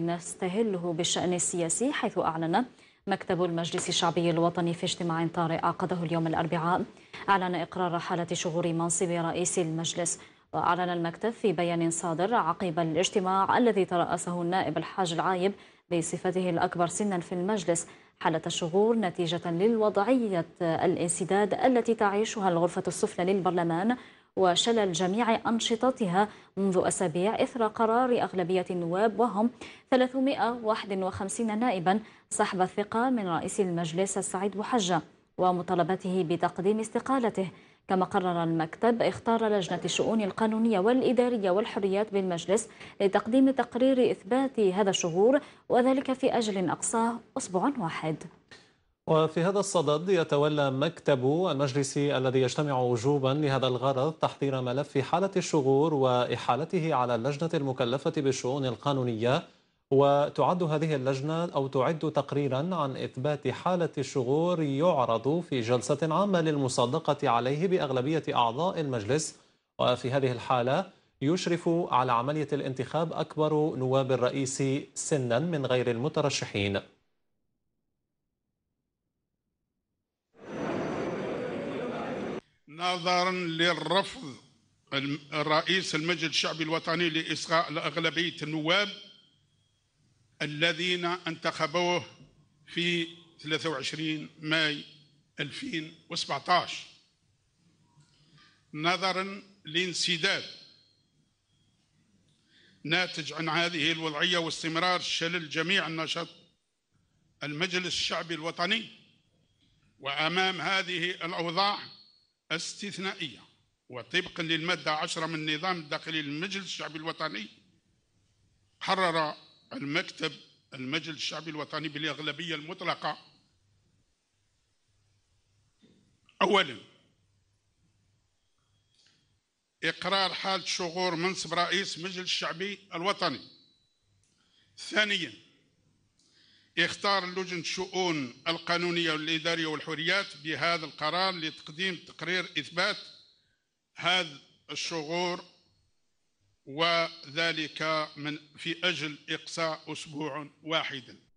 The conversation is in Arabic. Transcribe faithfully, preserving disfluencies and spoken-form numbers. نستهله بالشأن السياسي، حيث أعلن مكتب المجلس الشعبي الوطني في اجتماع طارئ عقده اليوم الأربعاء أعلن إقرار حالة شغور منصب رئيس المجلس. وأعلن المكتب في بيان صادر عقب الاجتماع الذي ترأسه النائب الحاج العايب بصفته الأكبر سنا في المجلس حالة الشغور نتيجة للوضعية الانسداد التي تعيشها الغرفة السفلى للبرلمان وشلل جميع أنشطتها منذ أسابيع إثر قرار أغلبية النواب وهم ثلاثمئة وواحد وخمسين نائبا سحب الثقة من رئيس المجلس السعيد بوحجة ومطالبته بتقديم استقالته. كما قرر المكتب اختيار لجنة الشؤون القانونية والإدارية والحريات بالمجلس لتقديم تقرير إثبات هذا الشغور وذلك في أجل أقصاه أسبوع واحد. وفي هذا الصدد يتولى مكتب المجلس الذي يجتمع وجوبا لهذا الغرض تحضير ملف حالة الشغور وإحالته على اللجنة المكلفة بالشؤون القانونية، وتعد هذه اللجنة أو تعد تقريرا عن إثبات حالة الشغور يعرض في جلسة عامة للمصادقة عليه بأغلبية أعضاء المجلس، وفي هذه الحالة يشرف على عملية الانتخاب أكبر نواب الرئيس سنا من غير المترشحين. نظرا للرفض الرئيس المجلس الشعبي الوطني لإصغاء لأغلبية النواب الذين انتخبوه في ثلاثة وعشرين ماي ألفين وسبعة عشر، نظرا لانسداد ناتج عن هذه الوضعية واستمرار شلل جميع النشاط المجلس الشعبي الوطني، وأمام هذه الأوضاع استثنائية وطبقا للمادة عشرة من النظام الداخلي للمجلس الشعبي الوطني، قرر المكتب المجلس الشعبي الوطني بالأغلبية المطلقة أولا إقرار حالة شغور منصب رئيس مجلس الشعبي الوطني، ثانيا اختار لجنة الشؤون القانونية والإدارية والحريات بهذا القرار لتقديم تقرير إثبات هذا الشغور وذلك من في أجل إقصاء أسبوع واحد.